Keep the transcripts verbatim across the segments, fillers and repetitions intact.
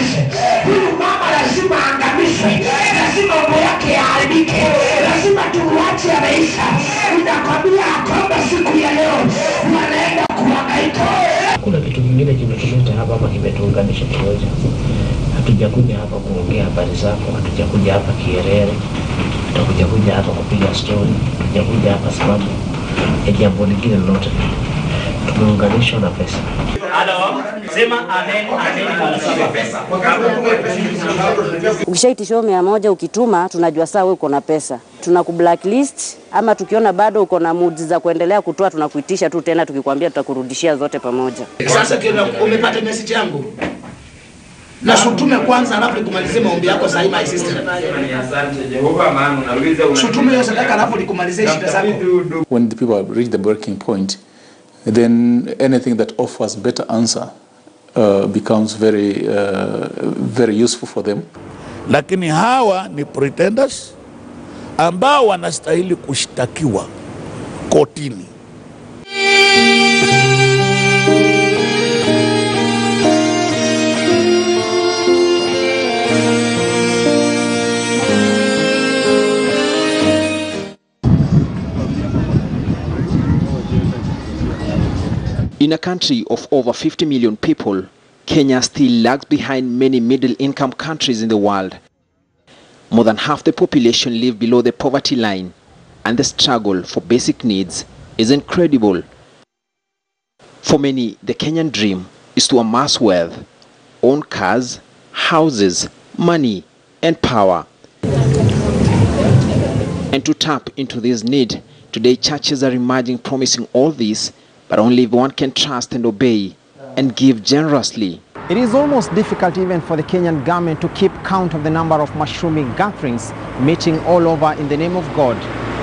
aangamize. Huyu mama lazima aangamizwe, lazima mambo yake yaharibike, lazima tuwache maisha. Ninakwambia kwamba siku ya leo wanaenda kuhangaika. Kuna kitu kingine kimetuleta hapa hapa, kimetuunganisha pamoja. Hatujakuja hapa kuongea habari zako, hatujakuja hapa kierere, hatujakuja hapa kupiga story, hatujakuja hapa sababu ya jambo lingine lolote. Tumeunganishwa na pesa. Hello. Sema amen amen. Ukishaitishwa mia moja ukituma tunajua saa wewe uko na pesa. Tunakublacklist ama tukiona bado uko na moods za kuendelea kutoa tunakuitisha tu tena tukikwambia tutakurudishia zote pamoja. Sasa umepata message yangu. Na shutume kwanza alafu kumalizie maombi yako sahi my sister. Asante Jehova maana unauliza una shutume yote nataka alafu nikumalizie shida zako. When the people reach the breaking point, then anything that offers better answer uh, becomes very uh, very useful for them. Lakini hawa ni pretenders ambao wanastahili kushtakiwa kotini. In a country of over fifty million people, Kenya still lags behind many middle-income countries in the world. More than half the population live below the poverty line, and the struggle for basic needs is incredible. For many, the Kenyan dream is to amass wealth, own cars, houses, money, and power. And to tap into this need, today churches are emerging promising all this, but only if one can trust and obey and give generously. It is almost difficult even for the Kenyan government to keep count of the number of mushrooming gatherings meeting all over in the name of God.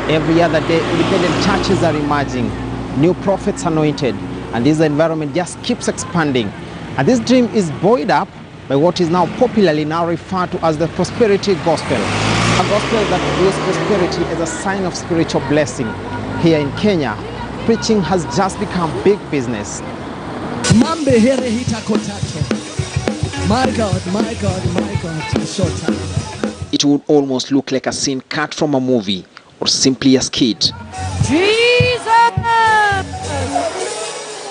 Every other day, independent churches are emerging, new prophets anointed, and this environment just keeps expanding. And this dream is buoyed up by what is now popularly now referred to as the prosperity gospel, a gospel that views prosperity as a sign of spiritual blessing. Here in Kenya, preaching has just become big business. Mambe here hita kotato. My God, my God, my God. It would almost look like a scene cut from a movie or simply a skit. Jesus!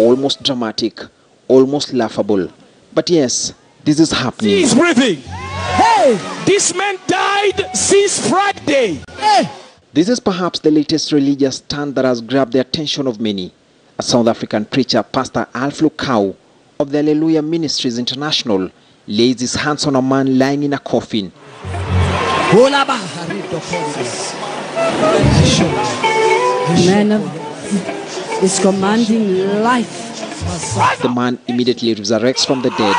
Almost dramatic, almost laughable. But yes, this is happening. He's breathing. Hey! This man died since Friday. Hey! This is perhaps the latest religious stunt that has grabbed the attention of many. A South African preacher, Pastor Alph Lukau, of the Alleluia Ministries International, lays his hands on a man lying in a coffin. The man is commanding life. The man immediately resurrects from the dead.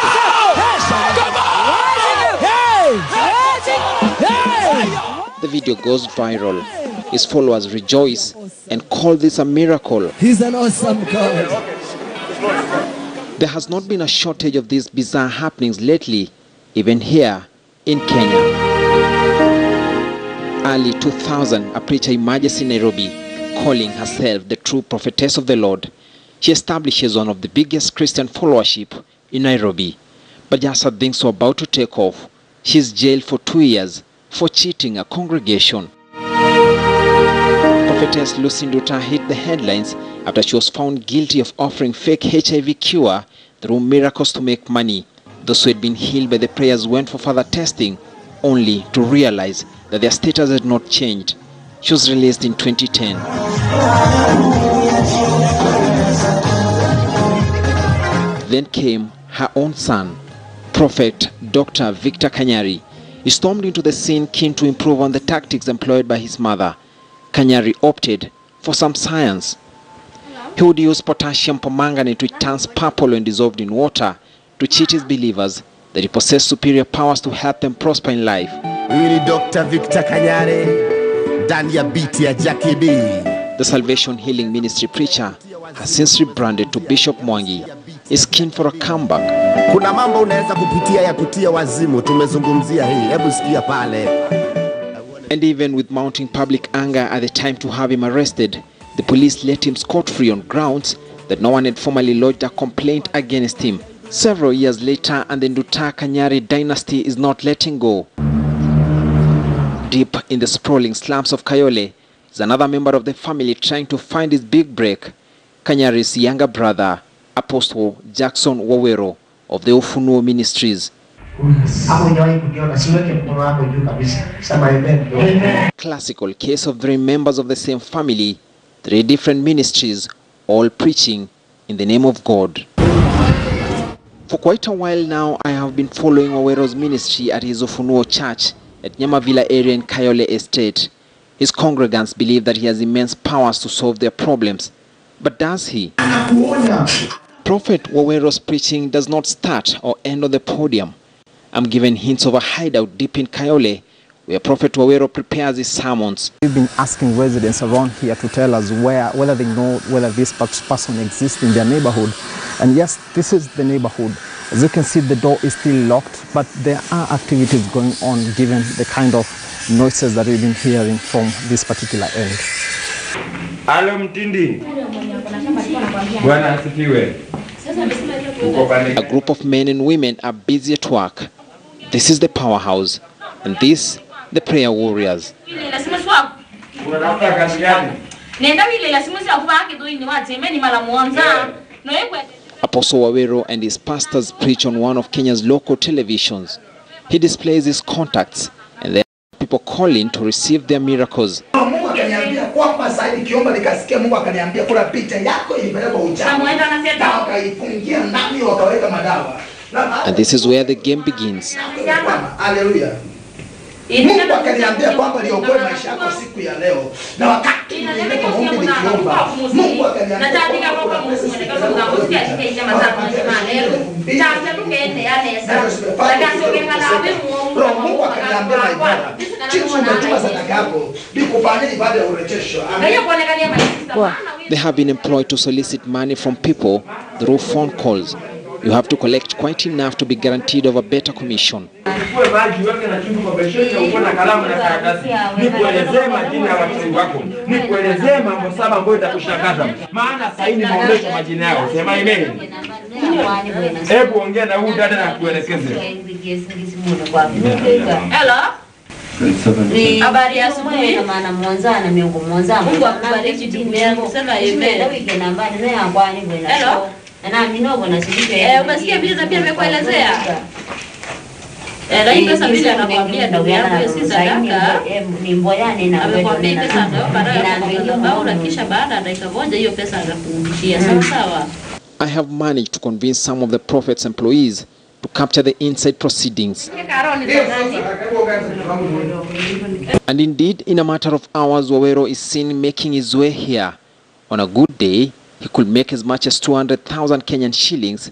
The video goes viral. His followers rejoice and call this a miracle. He's an awesome God. There has not been a shortage of these bizarre happenings lately, even here in Kenya. Early two thousand, a preacher emerges in Nairobi, calling herself the true prophetess of the Lord. She establishes one of the biggest Christian followership in Nairobi. But just as things were about to take off, she's jailed for two years for cheating a congregation. Prophetess Lucy Nduta hit the headlines after she was found guilty of offering fake H I V cure through miracles to make money. Those who had been healed by the prayers went for further testing, only to realize that their status had not changed. She was released in twenty ten. Then came her own son, Prophet Doctor Victor Kanyari. He stormed into the scene keen to improve on the tactics employed by his mother. Kanyari opted for some science. He would use potassium permanganate, which turns purple when dissolved in water, to cheat his believers that he possessed superior powers to help them prosper in life. Doctor Victor Kanyari, Dania Bitia Jackie B. The Salvation Healing Ministry preacher has since rebranded to Bishop Mwangi, is keen for a comeback. Kuna mambo unaweza kupitia ya kutia wazimu, tumezungumzia hii, hebu sikia pale. And even with mounting public anger at the time to have him arrested, the police let him scot-free on grounds that no one had formally lodged a complaint against him Several years later, and the Nduta Kanyari dynasty is not letting go. Deep in the sprawling slums of Kayole is another member of the family trying to find his big break, Kanyari's younger brother, Apostle Jackson Wawero of the Ufunuo Ministries. Classical case of three members of the same family, three different ministries, all preaching in the name of God. For quite a while now, I have been following Wawero's ministry at his Ufunuo Church at Nyamavila area in Kayole Estate. His congregants believe that he has immense powers to solve their problems. But does he? Prophet Wawero's preaching does not start or end on the podium. I'm given hints of a hideout deep in Kayole where Prophet Wawero prepares his sermons. We've been asking residents around here to tell us where, whether they know whether this person exists in their neighborhood. And yes, this is the neighborhood. As you can see, the door is still locked, but there are activities going on given the kind of noises that we've been hearing from this particular end. A group of men and women are busy at work. This is the powerhouse, and this the prayer warriors. Apostle Wawero and his pastors preach on one of Kenya's local televisions. He displays his contacts, and there are people calling to receive their miracles. And this is where the game begins. Hallelujah. They have been employed to solicit money from people through phone calls. You have to collect quite enough to be guaranteed of a better commission. Hello? Hello? I have managed to convince some of the Prophet's employees to capture the inside proceedings. And indeed, in a matter of hours, Wawero is seen making his way here. On a good day, he could make as much as two hundred thousand Kenyan shillings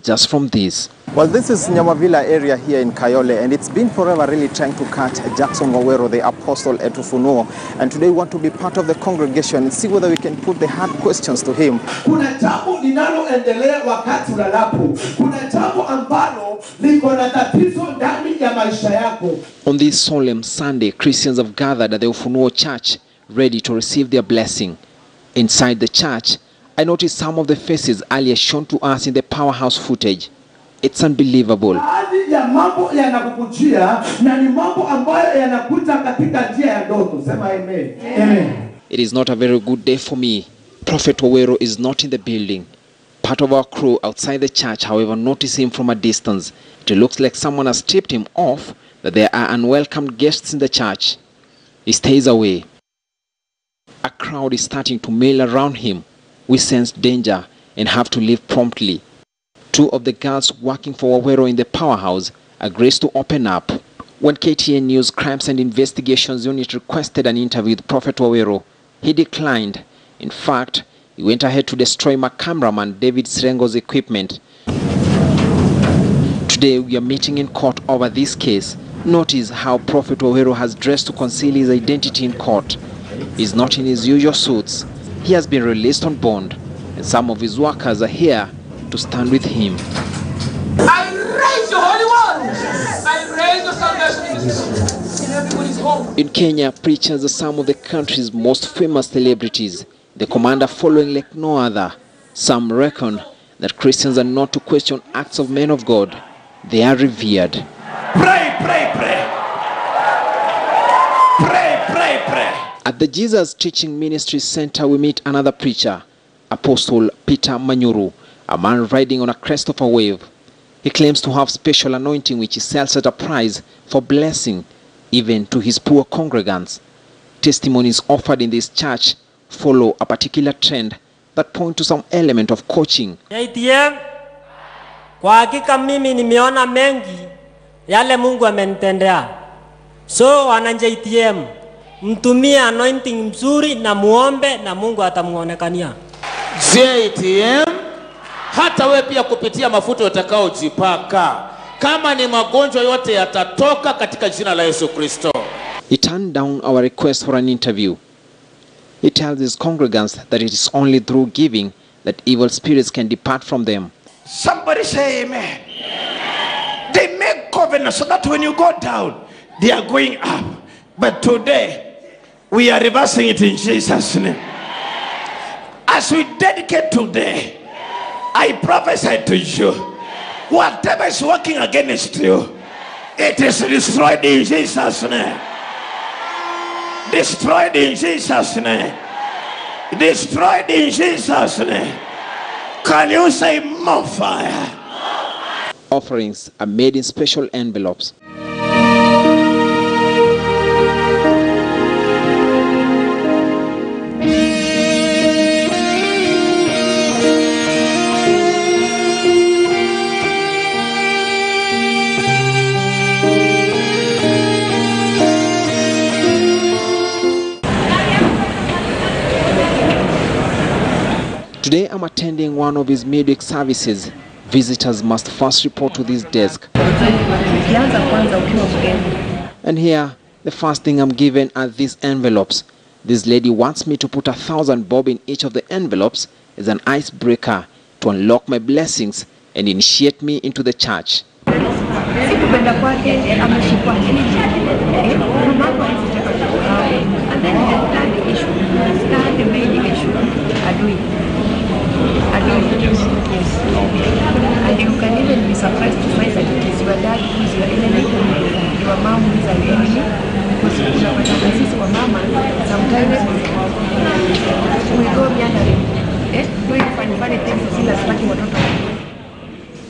just from this. Well, this is Nyamavila area here in Kayole, and it's been forever really trying to catch Jackson Wawero, the apostle at Ufunuo. And today we want to be part of the congregation and see whether we can put the hard questions to him. On this solemn Sunday, Christians have gathered at the Ufunuo Church, ready to receive their blessing. Inside the church, I noticed some of the faces earlier shown to us in the powerhouse footage. It's unbelievable. It is not a very good day for me. Prophet Wawero is not in the building. Part of our crew outside the church, however, notice him from a distance. It looks like someone has tipped him off that there are unwelcome guests in the church. He stays away. A crowd is starting to mill around him. We sense danger and have to leave promptly. Two of the girls working for Wawero in the powerhouse agrees to open up. When K T N News Crimes and Investigations Unit requested an interview with Prophet Wawero, he declined. In fact, he went ahead to destroy my cameraman David Srengo's equipment. Today we are meeting in court over this case. Notice how Prophet Wawero has dressed to conceal his identity in court. He's not in his usual suits. He has been released on bond, and some of his workers are here to stand with him. I raise your holy word. I raise your salvation. Everybody's home. In Kenya, preachers are some of the country's most famous celebrities. The commander following like no other. Some reckon that Christians are not to question acts of men of God. They are revered. Pray, pray, pray. Pray, pray, pray. At the Jesus Teaching Ministry Center, we meet another preacher, Apostle Peter Manyuru, a man riding on a crest of a wave. He claims to have special anointing which he sells at a price for blessing, even to his poor congregants. Testimonies offered in this church follow a particular trend that point to some element of coaching. K T N, kwa hakika mimi nimeona mengi yale Mungu amenitendea. So wana K T N, mtumie anointing mzuri na muombe na Mungu atamuonekania. K T N, hata wewe pia kupitia mafuta utakaojipaka, kama ni magonjwa yote yatatoka katika jina la Yesu Kristo. He turned down our request for an interview. He tells his congregants that it is only through giving that evil spirits can depart from them. Somebody say amen. Amen. They make covenants so that when you go down, they are going up. But today, we are reversing it in Jesus' name. As we dedicate today, I prophesy to you, whatever is working against you, it is destroyed in Jesus' name. Destroyed in Jesus' name. Destroyed in Jesus' name. Can you say more fire? Offerings are made in special envelopes. Today I'm attending one of his midweek services. Visitors must first report to this desk. And here, the first thing I'm given are these envelopes. This lady wants me to put a thousand bob in each of the envelopes as an icebreaker to unlock my blessings and initiate me into the church. And then the third issue, and you can even be surprised to find that it is your dad who is your enemy, your mom who is an enemy, because you know, your mama, sometimes we go beyond it.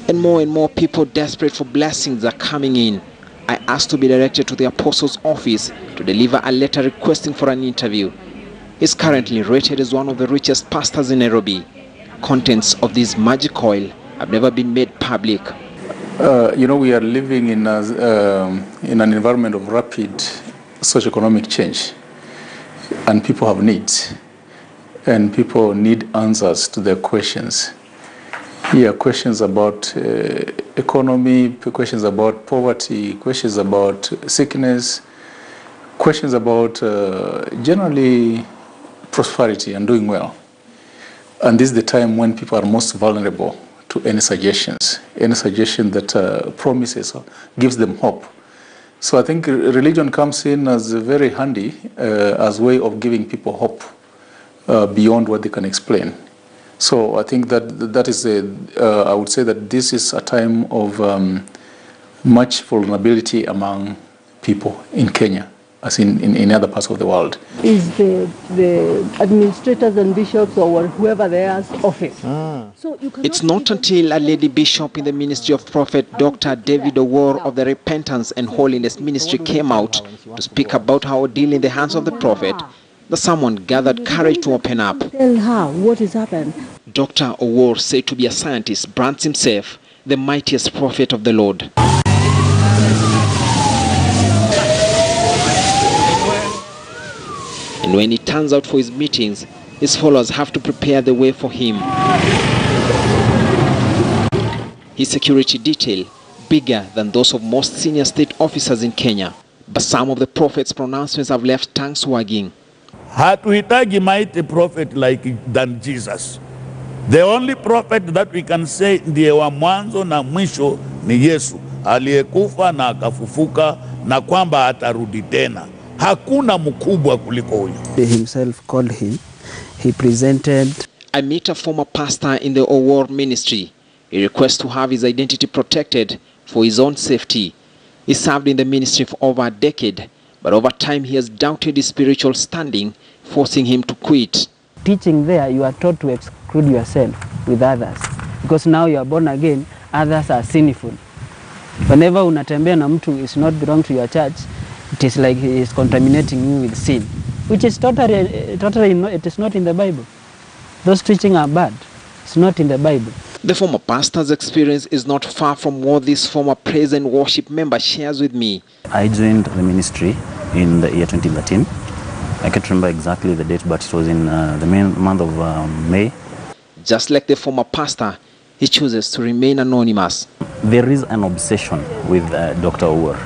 And more and more people desperate for blessings are coming in. I asked to be directed to the Apostle's office to deliver a letter requesting for an interview. He's currently rated as one of the richest pastors in Nairobi. Contents of this magic oil have never been made public. Uh, you know, we are living in, a, um, in an environment of rapid socioeconomic change, and people have needs, and people need answers to their questions. Here are questions about uh, economy, questions about poverty, questions about sickness, questions about uh, generally prosperity and doing well. And this is the time when people are most vulnerable to any suggestions, any suggestion that uh, promises or gives them hope. So I think religion comes in as a very handy uh, as way of giving people hope uh, beyond what they can explain. So I think that that is a, uh, I would say that this is a time of um, much vulnerability among people in Kenya, as in, in, in other parts of the world. Is the, the administrators and bishops or whoever there's office. Ah. So you it's not until a lady bishop in the ministry of Prophet Doctor David Owuor of the Repentance and Holiness Ministry came out to speak about how a deal in the hands of the prophet that someone gathered courage to open up. Tell her what has happened. Doctor Owuor, said to be a scientist, brands himself the mightiest prophet of the Lord. And when he turns out for his meetings, his followers have to prepare the way for him. His security detail, bigger than those of most senior state officers in Kenya. But some of the prophet's pronouncements have left tongues wagging. Hatuhitaji mighty prophet like than Jesus. The only prophet that we can say ndiye wa mwanzo na mwisho ni Yesu. Aliyekufa na akafufuka na kwamba atarudi tena. Hakuna mkubwa kuliko huyu. He himself called him. He presented. I met a former pastor in the Owuor ministry. He requests to have his identity protected for his own safety. He served in the ministry for over a decade, but over time he has doubted his spiritual standing, forcing him to quit. Teaching there, you are taught to exclude yourself with others, because now you are born again, others are sinful. Whenever unatembea na mtu is not belong to your church, it is like he is contaminating you with sin, which is totally, totally not, it is not in the Bible. Those teachings are bad. It's not in the Bible. The former pastor's experience is not far from what this former praise and worship member shares with me. I joined the ministry in the year twenty thirteen. I can't remember exactly the date, but it was in uh, the main month of uh, May. Just like the former pastor, he chooses to remain anonymous. There is an obsession with uh, Doctor Owuor.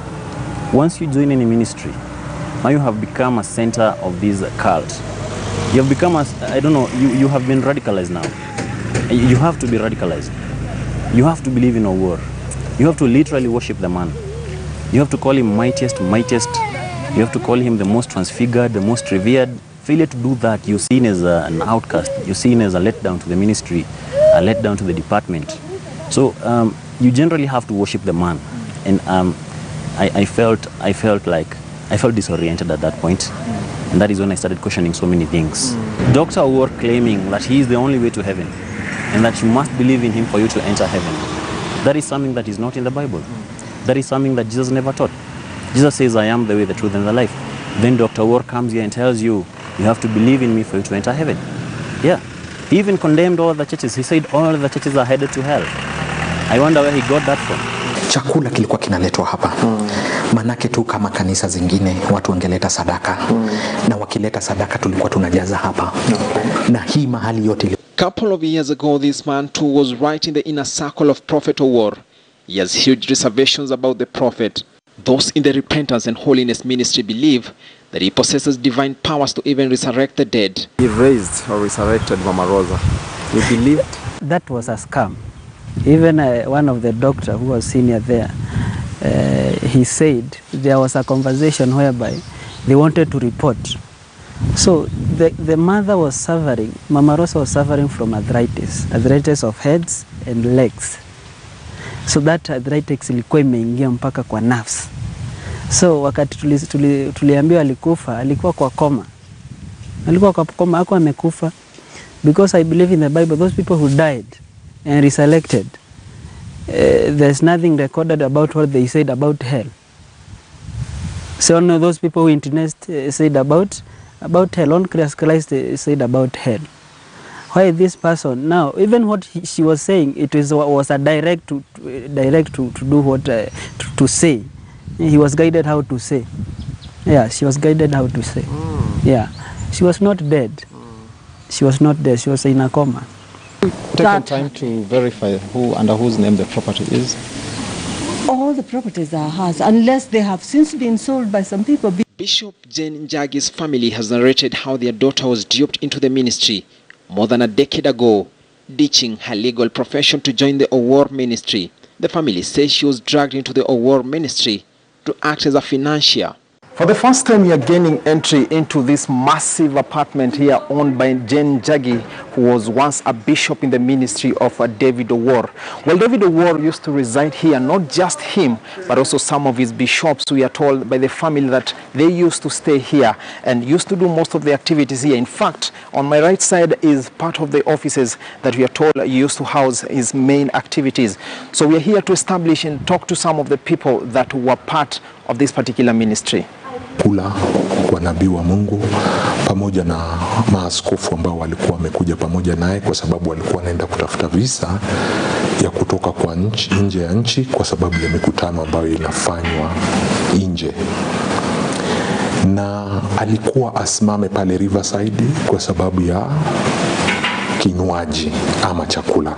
Once you join any ministry, now you have become a center of this cult. You have become, a, I don't know, you, you have been radicalized now. You have to be radicalized. You have to believe in Owuor. You have to literally worship the man. You have to call him mightiest, mightiest. You have to call him the most transfigured, the most revered. Failure to do that, you're seen as a, an outcast. You're seen as a letdown to the ministry, a letdown to the department. So um, you generally have to worship the man. And um, I, I felt, I felt like, I felt disoriented at that point. And that is when I started questioning so many things. Mm. Doctor Owuor claiming that he is the only way to heaven and that you must believe in him for you to enter heaven. That is something that is not in the Bible. Mm. That is something that Jesus never taught. Jesus says, I am the way, the truth, and the life. Then Doctor Owuor comes here and tells you, you have to believe in me for you to enter heaven. Yeah. He even condemned all the churches. He said all the churches are headed to hell. I wonder where he got that from. Chakula kilikuwa kinaletwa hapa. Hmm. Manake tu kama kanisa zingine watu wangeleta sadaka. Hmm. Na wakileta sadaka tulikuwa tunajaza hapa. Hmm. Na hii mahali yote. Couple of years ago, this man too was right in the inner circle of Prophet Owuor. He has huge reservations about the prophet. Those in the Repentance and Holiness Ministry believe that he possesses divine powers to even resurrect the dead. He raised or resurrected Mama Rosa. We believed that was a scam. Even uh, one of the doctor who was senior there, uh, he said there was a conversation whereby they wanted to report. So the, the mother was suffering, Mama Rosa was suffering from arthritis, arthritis of heads and legs. So that arthritis ilikuwa imeingia mpaka kwa nerves. So wakati tuliambiwa tuli, tuli alikufa, alikuwa kwa koma. Alikuwa kwa koma, hakuwa amekufa. Because I believe in the Bible, those people who died and resurrected, uh, there's nothing recorded about what they said about hell. So only those people who internet uh, said about about hell, on Christ uh, said about hell. Why this person now? Even what he, she was saying, it was was a direct to, to uh, direct to, to do what uh, to, to say. He was guided how to say. Yeah, she was guided how to say. Mm. Yeah, she was not dead. Mm. She was not dead. She was in a coma. Taken time to verify who under whose name the property is? All the properties are hers, unless they have since been sold by some people. Bishop Jane Jagi's family has narrated how their daughter was duped into the ministry more than a decade ago, ditching her legal profession to join the Owuor ministry. The family says she was dragged into the Owuor ministry to act as a financier. For the first time, you are gaining entry into this massive apartment here owned by Jane Jagi, who was once a bishop in the ministry of uh, David Owuor. Well, David Owuor used to reside here, not just him, but also some of his bishops. We are told by the family that they used to stay here and used to do most of the activities here. In fact, on my right side is part of the offices that we are told used to house his main activities. So we are here to establish and talk to some of the people that were part of this particular ministry. Kula wanabii wa Mungu pamoja na maaskofu ambao walikuwa wamekuja pamoja naye, kwa sababu walikuwa naenda kutafuta visa ya kutoka kwa nchi, nje ya nchi, kwa sababu ya mikutano ambayo inafanywa nje. Na alikuwa asimame pale Riverside kwa sababu ya kinywaji ama chakula.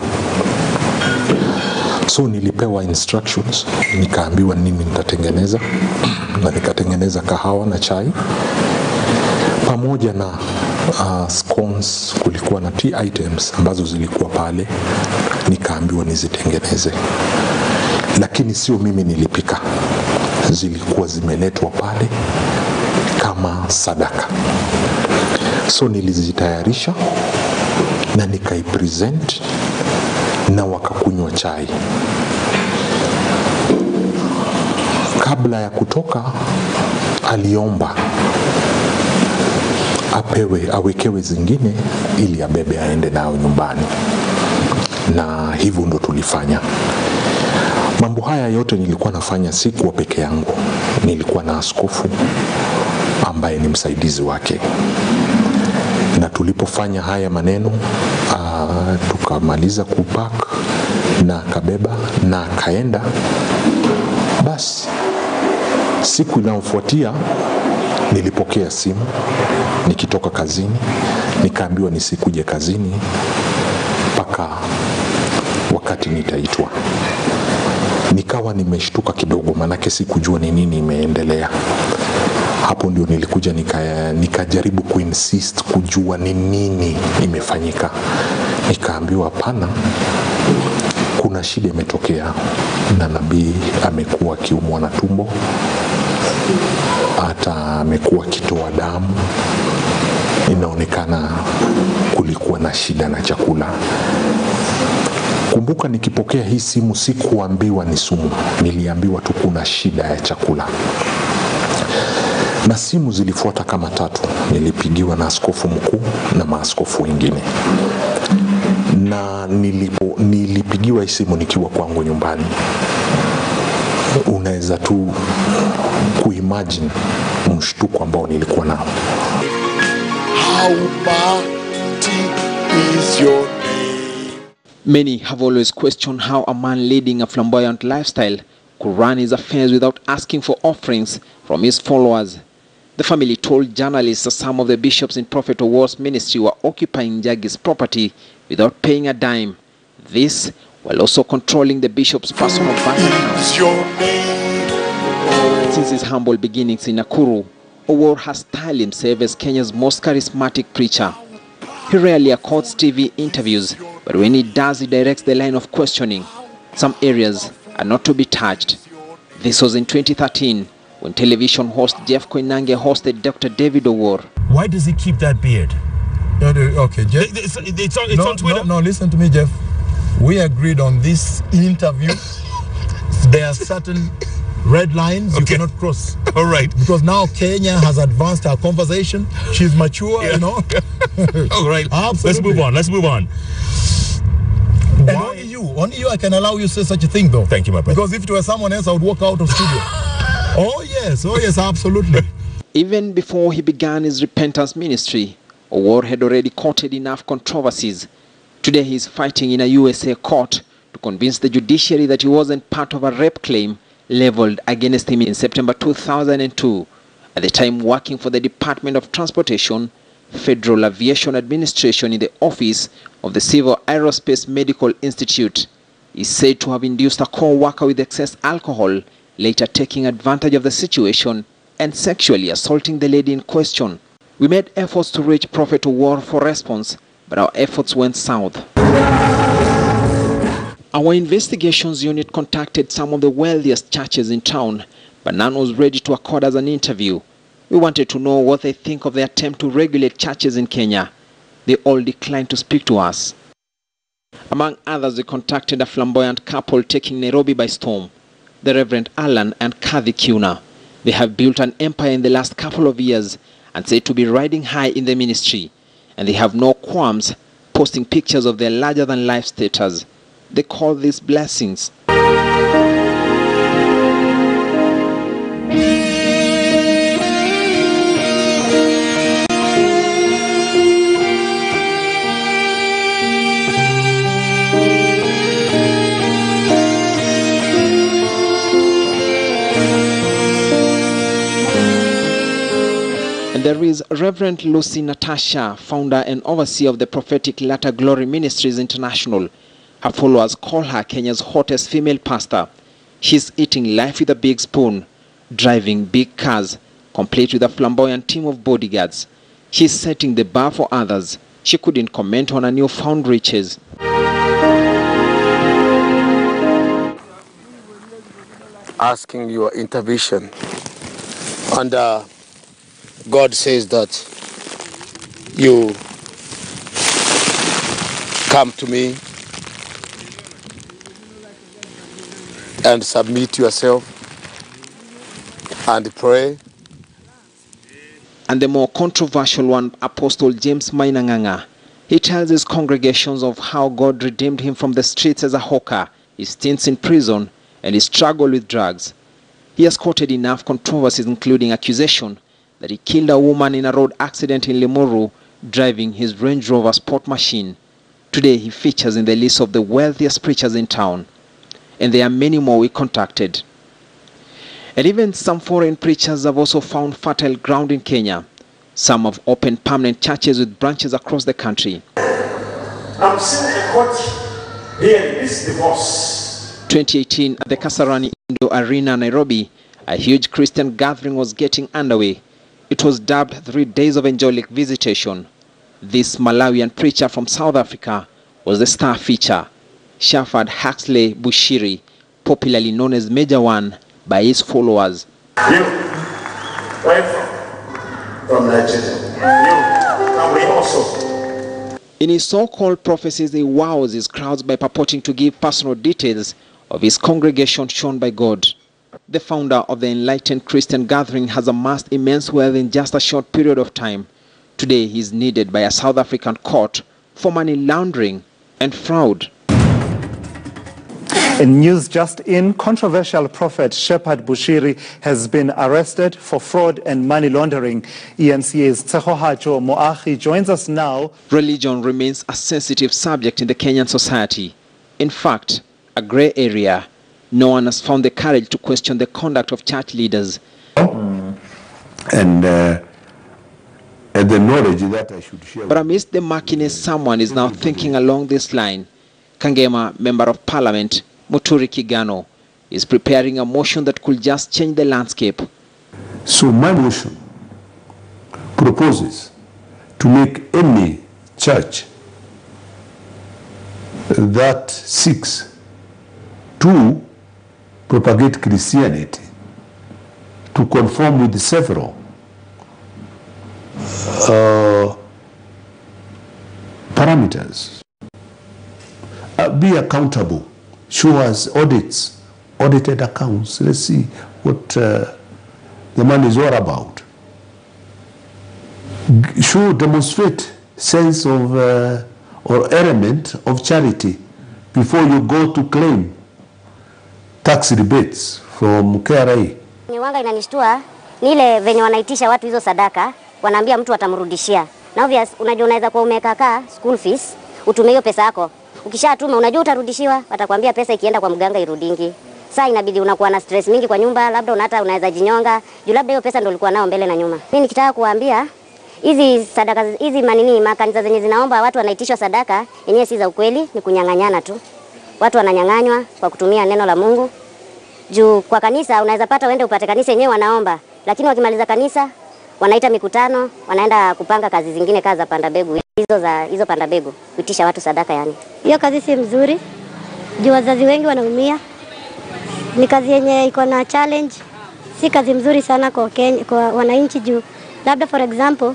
So nilipewa instructions, nikaambiwa nini nitatengeneza, na nikatengeneza kahawa na chai pamoja na uh, scones. Kulikuwa na tea items ambazo zilikuwa pale, nikaambiwa nizitengeneze, lakini sio mimi nilipika, zilikuwa zimeletwa pale kama sadaka. So nilizitayarisha na nikaipresent na wakakunywa chai. Kabla ya kutoka aliomba apewe awekewe zingine ili abebe aende nao nyumbani, na hivyo ndo tulifanya. Mambo haya yote nilikuwa nafanya sikuwa peke yangu, nilikuwa na askofu ambaye ni msaidizi wake. Na tulipofanya haya maneno, uh, tukamaliza kupack na kabeba na kaenda. Basi siku inayofuatia nilipokea simu nikitoka kazini, nikaambiwa nisikuje kazini mpaka wakati nitaitwa. Nikawa nimeshtuka kidogo, manake sikujua ni nini imeendelea. Hapo ndio nilikuja nika, nikajaribu kuinsist kujua ni nini imefanyika. Nikaambiwa hapana, kuna shida imetokea na nabii amekuwa akiumwa na tumbo, hata amekuwa kitoa damu. Inaonekana kulikuwa na shida na chakula. Kumbuka nikipokea hii simu sikuambiwa ni sumu, niliambiwa tu kuna shida ya chakula. Na simu zilifuata kama tatu, nilipigiwa na askofu mkuu na maaskofu wengine. Na nilipo, nilipigiwa simu nikiwa kwangu nyumbani. Unaweza tu kuimagine mshtuko ambao nilikuwa nao. How mighty is your name? Many have always questioned how a man leading a flamboyant lifestyle could run his affairs without asking for offerings from his followers. The family told journalists that some of the bishops in Prophet Owuor's ministry were occupying Jagi's property without paying a dime. This while also controlling the bishop's personal bank account. Since his humble beginnings in Nakuru, Owuor has styled himself as Kenya's most charismatic preacher. He rarely accords T V interviews, but when he does, he directs the line of questioning. Some areas are not to be touched. This was in twenty thirteen, when television host Jeff Koinange hosted Doctor David Owuor. Why does he keep that beard? No, no, okay, Jeff. It's, it's, on, it's no, on Twitter. No, no, listen to me, Jeff. We agreed on this interview. There are certain red lines okay. you cannot cross. All right. Because now Kenya has advanced our conversation. She's mature, yeah. you know. All right. Absolutely. Let's move on. Let's move on. And Why? only you, only you, I can allow you to say such a thing, though. Thank you, my brother. Because if it were someone else, I would walk out of studio. Oh, yes. Oh, yes, absolutely. Even before he began his repentance ministry, Owuor had already courted enough controversies. Today he is fighting in a U S A court to convince the judiciary that he wasn't part of a rape claim leveled against him in September two thousand two. At the time working for the Department of Transportation, Federal Aviation Administration in the office of the Civil Aerospace Medical Institute. He is said to have induced a co-worker with excess alcohol, later taking advantage of the situation and sexually assaulting the lady in question. We made efforts to reach Prophet Owuor for response, but our efforts went south. Our investigations unit contacted some of the wealthiest churches in town, but none was ready to accord us an interview. We wanted to know what they think of the attempt to regulate churches in Kenya. They all declined to speak to us. Among others, we contacted a flamboyant couple taking Nairobi by storm, the Reverend Alan and Kathy Kiuna. They have built an empire in the last couple of years and said to be riding high in the ministry, and they have no qualms posting pictures of their larger-than-life status. They call these blessings. There is Reverend Lucy Natasha, founder and overseer of the prophetic Latter Glory Ministries International. Her followers call her Kenya's hottest female pastor. She's eating life with a big spoon, driving big cars, complete with a flamboyant team of bodyguards. She's setting the bar for others. She couldn't comment on her newfound riches. Asking your intervention. And, uh, God says that you come to me and submit yourself and pray. And the more controversial one, Apostle James Mainanganga, he tells his congregations of how God redeemed him from the streets as a hawker, his stints in prison, and his struggle with drugs. He has quoted enough controversies, including accusation that he killed a woman in a road accident in Limuru driving his Range Rover sport machine. Today he features in the list of the wealthiest preachers in town, and there are many more we contacted. And even some foreign preachers have also found fertile ground in Kenya. Some have opened permanent churches with branches across the country. I'm seeing a court here in this divorce. twenty eighteen, at the Kasarani Indoor Arena, Nairobi, a huge Christian gathering was getting underway. It was dubbed Three Days of Angelic Visitation. This Malawian preacher from South Africa was the star feature. Shepherd Huxley Bushiri, popularly known as Major One by his followers. You, wife from Nigeria. You, and we also. In his so-called prophecies, he wows his crowds by purporting to give personal details of his congregation shown by God. The founder of the Enlightened Christian Gathering has amassed immense wealth in just a short period of time. Today he is needed by a South African court for money laundering and fraud. In news just in, controversial prophet Shepherd Bushiri has been arrested for fraud and money laundering. E N C A's Tsehohacho Moahi joins us now. Religion remains a sensitive subject in the Kenyan society. In fact, a grey area. No one has found the courage to question the conduct of church leaders. Mm. And, uh, and the knowledge that I should share. But amidst the murkiness, someone is now thinking along this line. Kangema, Member of Parliament, Muturi Kigano, is preparing a motion that could just change the landscape. So my motion proposes to make any church that seeks to propagate Christianity to conform with several uh, parameters. Uh, be accountable. Show us audits, audited accounts. Let's see what uh, the money is all about. G show, demonstrate sense of uh, or element of charity before you go to claim tax rebates from K R A. Niwanga inanishtua ni ile venye wanaitisha watu hizo sadaka, wanaambia mtu atamrudishia. Na obvious unajua unaweza kwa umekaka school fees, utume hiyo pesa yako. Ukishatuma unajua utarudishiwa, watakwambia pesa ikienda kwa mganga irudingi. Sasa inabidi unakuwa na stress mingi kwa nyumba, labda unata unaweza jinyonga, juu labda hiyo pesa ndio ulikuwa nao mbele na nyuma. Mimi nikitaka kuambia hizi sadaka hizi manini makanisa zenye zinaomba watu wanaitishwa sadaka, yenyewe si za ukweli, ni kunyang'anyana tu. Watu wananyang'anywa kwa kutumia neno la Mungu. Juu kwa kanisa unaweza pata uende upate kanisa yenyewe wanaomba, lakini wakimaliza kanisa wanaita mikutano, wanaenda kupanga kazi zingine, kazi za panda begu. Hizo za hizo panda begu, kuitisha watu sadaka yani. Hiyo kazi si mzuri. Juu wazazi wengi wanaumia. Ni kazi yenye iko na challenge. Si kazi mzuri sana kwa Kenya, kwa wananchi juu. Labda for example,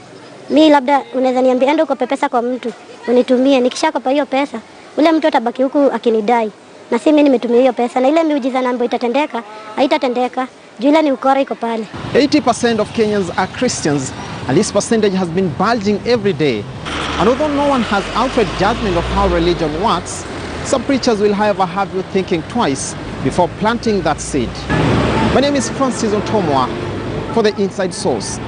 mimi labda unaweza niambia enda ukope pesa kwa mtu, unitumie. Nikishakopa hiyo pesa, ule mtu atabaki huku akinidai. Na si mimi nimetumia hiyo pesa, na ile miujiza ambayo itatendeka, haitatendeka. Juu ile ni ukora iko pale. eighty percent of Kenyans are Christians, and this percentage has been bulging every day. And although no one has outright judgment of how religion works, some preachers will however have you thinking twice before planting that seed. My name is Francis Otomwa for The Inside Source.